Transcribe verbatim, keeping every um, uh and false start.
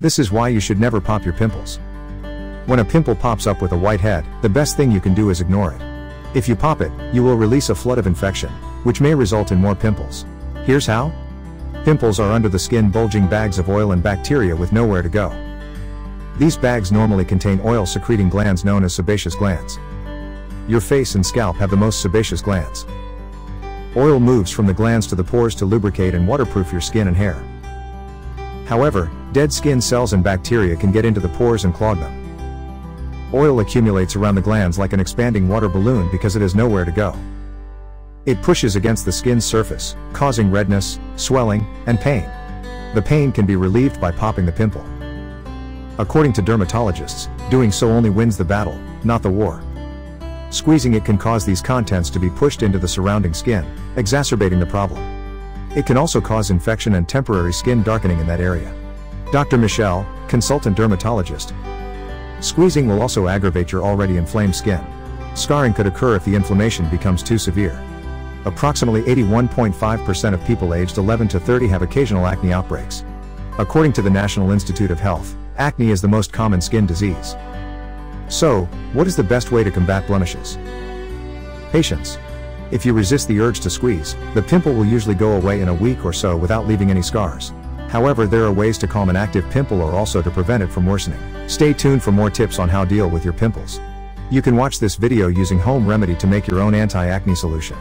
This is why you should never pop your pimples. When a pimple pops up with a white head, the best thing you can do is ignore it. If you pop it, you will release a flood of infection, which may result in more pimples. Here's how. Pimples are under the skin bulging bags of oil and bacteria with nowhere to go. These bags normally contain oil-secreting glands known as sebaceous glands. Your face and scalp have the most sebaceous glands. Oil moves from the glands to the pores to lubricate and waterproof your skin and hair. However, dead skin cells and bacteria can get into the pores and clog them. Oil accumulates around the glands like an expanding water balloon because it has nowhere to go. It pushes against the skin's surface, causing redness, swelling, and pain. The pain can be relieved by popping the pimple. According to dermatologists, doing so only wins the battle, not the war. Squeezing it can cause these contents to be pushed into the surrounding skin, exacerbating the problem. It can also cause infection and temporary skin darkening in that area. Doctor Michelle, consultant dermatologist. Squeezing will also aggravate your already inflamed skin. Scarring could occur if the inflammation becomes too severe. Approximately eighty-one point five percent of people aged eleven to thirty have occasional acne outbreaks. According to the National Institute of Health, acne is the most common skin disease. So, what is the best way to combat blemishes? Patience. If you resist the urge to squeeze, the pimple will usually go away in a week or so without leaving any scars. However, there are ways to calm an active pimple or also to prevent it from worsening. Stay tuned for more tips on how to deal with your pimples. You can watch this video using home remedy to make your own anti-acne solution.